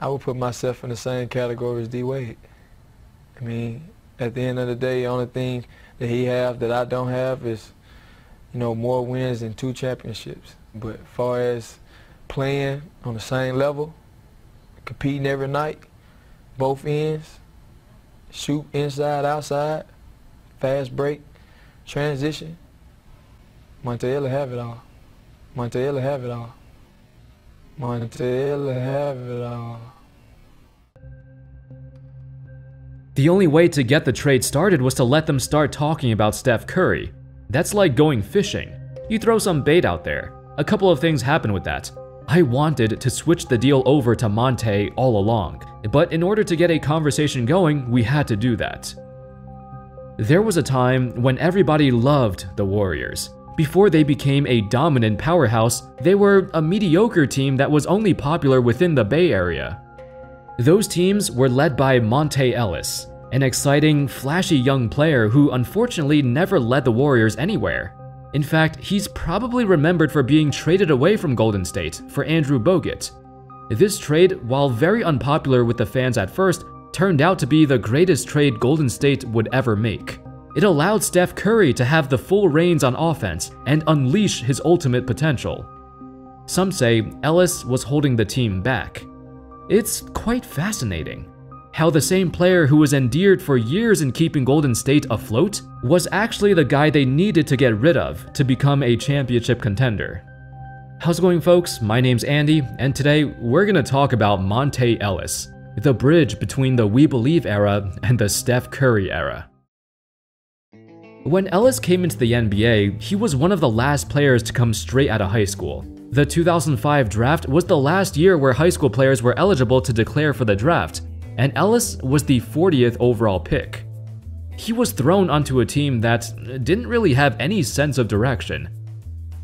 I would put myself in the same category as D. Wade. I mean, at the end of the day, the only thing that he have that I don't have is, you know, more wins than 2 championships. But as far as playing on the same level, competing every night, both ends, shoot inside, outside, fast break, transition, Monta Ellis have it all. Monta Ellis have it all. Monta Ellis have it all. The only way to get the trade started was to let them start talking about Steph Curry. That's like going fishing. You throw some bait out there. A couple of things happen with that. I wanted to switch the deal over to Monta all along, but in order to get a conversation going, we had to do that. There was a time when everybody loved the Warriors. Before they became a dominant powerhouse, they were a mediocre team that was only popular within the Bay Area. Those teams were led by Monta Ellis, an exciting, flashy young player who unfortunately never led the Warriors anywhere. In fact, he's probably remembered for being traded away from Golden State for Andrew Bogut. This trade, while very unpopular with the fans at first, turned out to be the greatest trade Golden State would ever make. It allowed Steph Curry to have the full reins on offense and unleash his ultimate potential. Some say Ellis was holding the team back. It's quite fascinating how the same player who was endeared for years in keeping Golden State afloat was actually the guy they needed to get rid of to become a championship contender. How's it going, folks? My name's Andy, and today we're gonna talk about Monta Ellis, the bridge between the We Believe era and the Steph Curry era. When Ellis came into the NBA, he was one of the last players to come straight out of high school. The 2005 draft was the last year where high school players were eligible to declare for the draft, and Ellis was the 40th overall pick. He was thrown onto a team that didn't really have any sense of direction.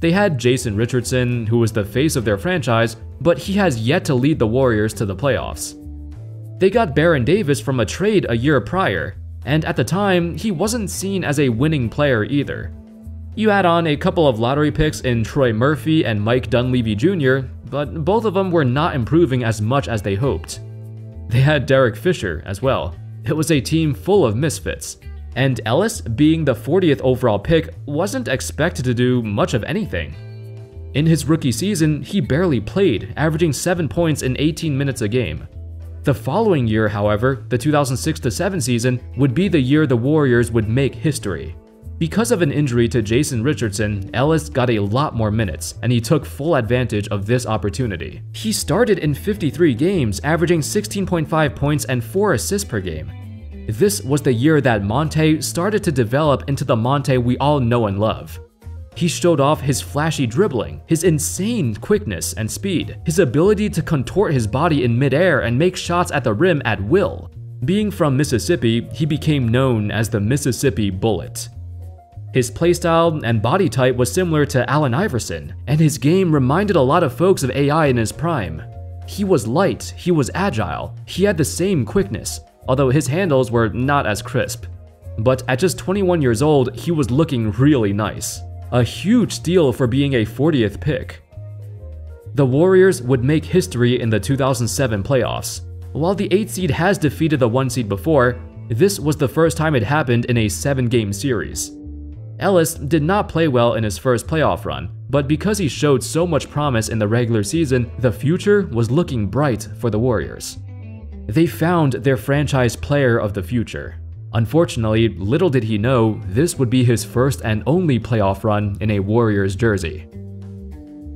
They had Jason Richardson, who was the face of their franchise, but he has yet to lead the Warriors to the playoffs. They got Baron Davis from a trade a year prior, and at the time, he wasn't seen as a winning player either. You add on a couple of lottery picks in Troy Murphy and Mike Dunleavy Jr., but both of them were not improving as much as they hoped. They had Derek Fisher as well. It was a team full of misfits, and Ellis, being the 40th overall pick, wasn't expected to do much of anything. In his rookie season, he barely played, averaging 7 points in 18 minutes a game. The following year, however, the 2006-07 season, would be the year the Warriors would make history. Because of an injury to Jason Richardson, Ellis got a lot more minutes, and he took full advantage of this opportunity. He started in 53 games, averaging 16.5 points and 4 assists per game. This was the year that Monta started to develop into the Monta we all know and love. He showed off his flashy dribbling, his insane quickness and speed, his ability to contort his body in midair and make shots at the rim at will. Being from Mississippi, he became known as the Mississippi Bullet. His playstyle and body type was similar to Allen Iverson, and his game reminded a lot of folks of AI in his prime. He was light, he was agile, he had the same quickness, although his handles were not as crisp. But at just 21 years old, he was looking really nice. A huge steal for being a 40th pick. The Warriors would make history in the 2007 playoffs. While the 8 seed has defeated the 1 seed before, this was the first time it happened in a 7-game series. Ellis did not play well in his first playoff run, but because he showed so much promise in the regular season, the future was looking bright for the Warriors. They found their franchise player of the future. Unfortunately, little did he know, this would be his first and only playoff run in a Warriors jersey.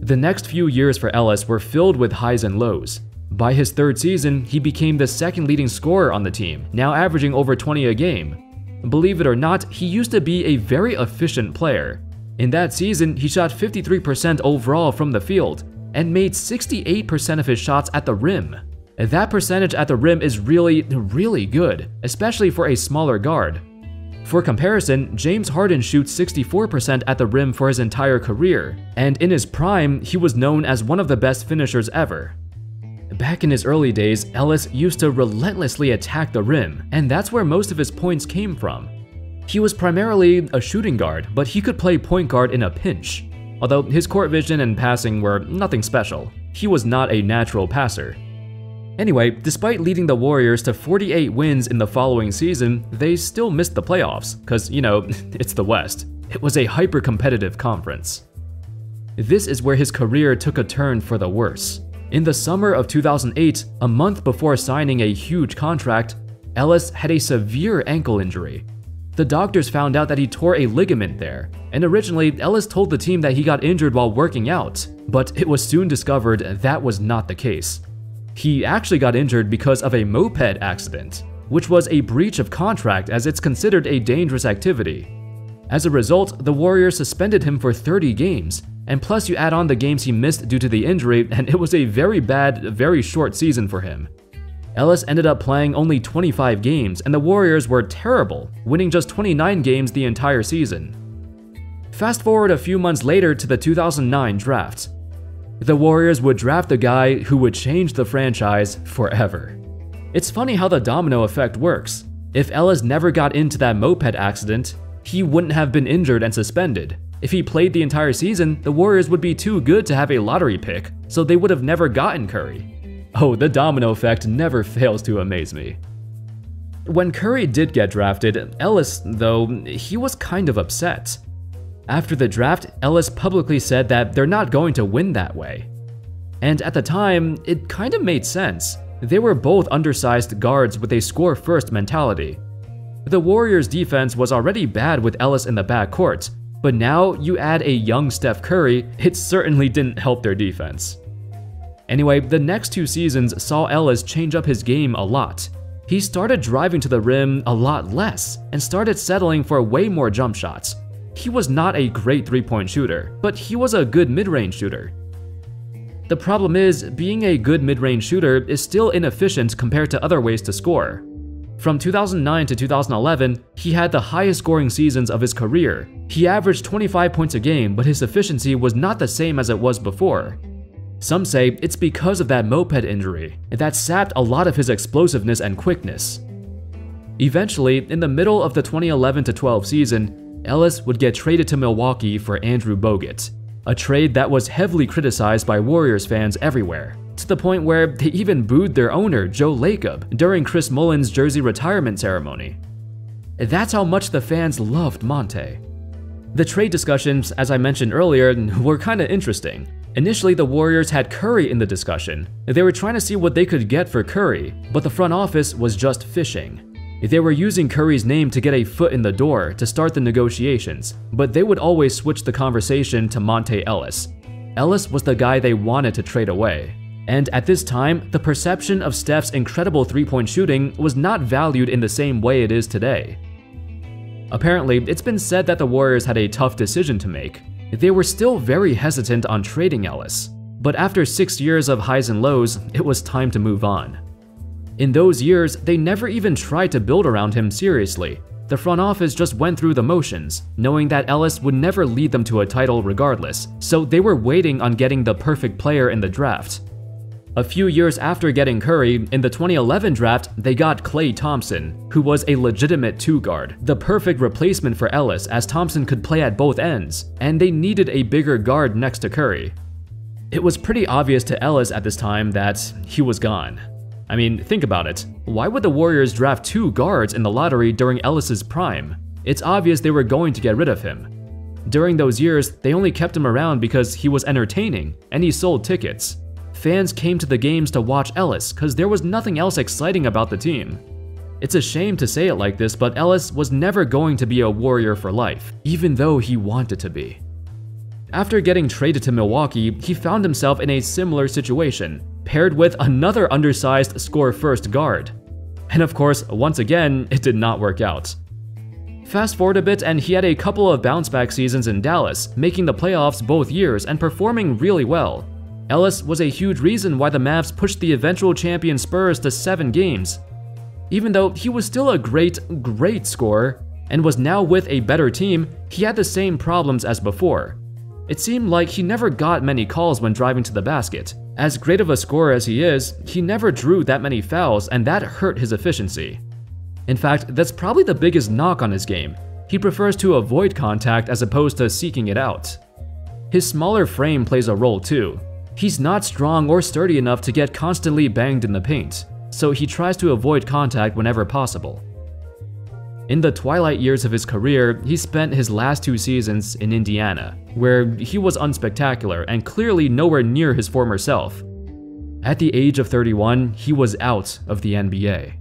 The next few years for Ellis were filled with highs and lows. By his 3rd season, he became the 2nd leading scorer on the team, now averaging over 20 a game. Believe it or not, he used to be a very efficient player. In that season, he shot 53% overall from the field and made 68% of his shots at the rim. That percentage at the rim is really good, especially for a smaller guard. For comparison, James Harden shoots 64% at the rim for his entire career, and in his prime, he was known as one of the best finishers ever. Back in his early days, Ellis used to relentlessly attack the rim, and that's where most of his points came from. He was primarily a shooting guard, but he could play point guard in a pinch. Although his court vision and passing were nothing special, he was not a natural passer. Anyway, despite leading the Warriors to 48 wins in the following season, they still missed the playoffs, cause you know, it's the West. It was a hyper-competitive conference. This is where his career took a turn for the worse. In the summer of 2008, a month before signing a huge contract, Ellis had a severe ankle injury. The doctors found out that he tore a ligament there, and originally Ellis told the team that he got injured while working out, but it was soon discovered that was not the case. He actually got injured because of a moped accident, which was a breach of contract as it's considered a dangerous activity. As a result, the Warriors suspended him for 30 games, and plus you add on the games he missed due to the injury, and it was a very bad, very short season for him. Ellis ended up playing only 25 games, and the Warriors were terrible, winning just 29 games the entire season. Fast forward a few months later to the 2009 draft. The Warriors would draft a guy who would change the franchise forever. It's funny how the domino effect works. If Ellis never got into that moped accident, he wouldn't have been injured and suspended. If he played the entire season, the Warriors would be too good to have a lottery pick, so they would have never gotten Curry. Oh, the domino effect never fails to amaze me. When Curry did get drafted, Ellis, though, he was kind of upset. After the draft, Ellis publicly said that they're not going to win that way. And at the time, it kind of made sense. They were both undersized guards with a score-first mentality. The Warriors' defense was already bad with Ellis in the backcourt, but now you add a young Steph Curry, it certainly didn't help their defense. Anyway, the next two seasons saw Ellis change up his game a lot. He started driving to the rim a lot less and started settling for way more jump shots. He was not a great three-point shooter, but he was a good mid-range shooter. The problem is, being a good mid-range shooter is still inefficient compared to other ways to score. From 2009 to 2011, he had the highest scoring seasons of his career. He averaged 25 points a game, but his efficiency was not the same as it was before. Some say it's because of that moped injury that sapped a lot of his explosiveness and quickness. Eventually, in the middle of the 2011-12 season, Ellis would get traded to Milwaukee for Andrew Bogut, a trade that was heavily criticized by Warriors fans everywhere, to the point where they even booed their owner, Joe Lacob, during Chris Mullen's jersey retirement ceremony. That's how much the fans loved Monta. The trade discussions, as I mentioned earlier, were kinda interesting. Initially, the Warriors had Curry in the discussion. They were trying to see what they could get for Curry, but the front office was just fishing. They were using Curry's name to get a foot in the door to start the negotiations, but they would always switch the conversation to Monta Ellis. Ellis was the guy they wanted to trade away. And at this time, the perception of Steph's incredible three-point shooting was not valued in the same way it is today. Apparently, it's been said that the Warriors had a tough decision to make. They were still very hesitant on trading Ellis, but after 6 years of highs and lows, it was time to move on. In those years, they never even tried to build around him seriously. The front office just went through the motions, knowing that Ellis would never lead them to a title regardless, so they were waiting on getting the perfect player in the draft. A few years after getting Curry, in the 2011 draft, they got Klay Thompson, who was a legitimate two-guard, the perfect replacement for Ellis as Thompson could play at both ends, and they needed a bigger guard next to Curry. It was pretty obvious to Ellis at this time that he was gone. I mean, think about it. Why would the Warriors draft two guards in the lottery during Ellis's prime? It's obvious they were going to get rid of him. During those years, they only kept him around because he was entertaining, and he sold tickets. Fans came to the games to watch Ellis because there was nothing else exciting about the team. It's a shame to say it like this, but Ellis was never going to be a Warrior for life, even though he wanted to be. After getting traded to Milwaukee, he found himself in a similar situation, paired with another undersized score-first guard. And of course, once again, it did not work out. Fast forward a bit and he had a couple of bounce-back seasons in Dallas, making the playoffs both years and performing really well. Ellis was a huge reason why the Mavs pushed the eventual champion Spurs to 7 games. Even though he was still a great, great scorer and was now with a better team, he had the same problems as before. It seemed like he never got many calls when driving to the basket. As great of a scorer as he is, he never drew that many fouls and that hurt his efficiency. In fact, that's probably the biggest knock on his game. He prefers to avoid contact as opposed to seeking it out. His smaller frame plays a role too. He's not strong or sturdy enough to get constantly banged in the paint, so he tries to avoid contact whenever possible. In the twilight years of his career, he spent his last two seasons in Indiana, where he was unspectacular and clearly nowhere near his former self. At the age of 31, he was out of the NBA.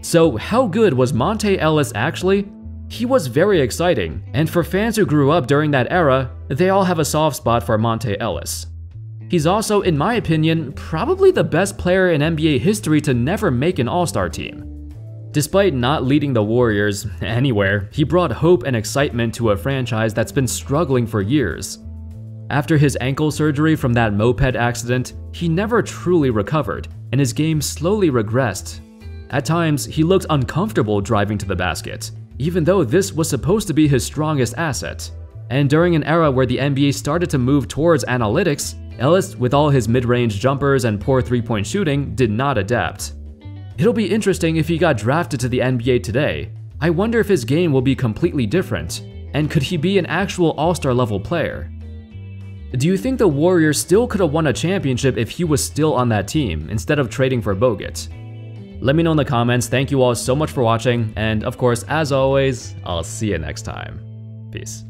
So how good was Monta Ellis actually? He was very exciting, and for fans who grew up during that era, they all have a soft spot for Monta Ellis. He's also, in my opinion, probably the best player in NBA history to never make an All-Star team. Despite not leading the Warriors anywhere, he brought hope and excitement to a franchise that's been struggling for years. After his ankle surgery from that moped accident, he never truly recovered, and his game slowly regressed. At times, he looked uncomfortable driving to the basket, even though this was supposed to be his strongest asset. And during an era where the NBA started to move towards analytics, Ellis, with all his mid-range jumpers and poor three-point shooting, did not adapt. It'll be interesting if he got drafted to the NBA today. I wonder if his game will be completely different, and could he be an actual all-star level player? Do you think the Warriors still could have won a championship if he was still on that team, instead of trading for Bogut? Let me know in the comments. Thank you all so much for watching, and of course, as always, I'll see you next time. Peace.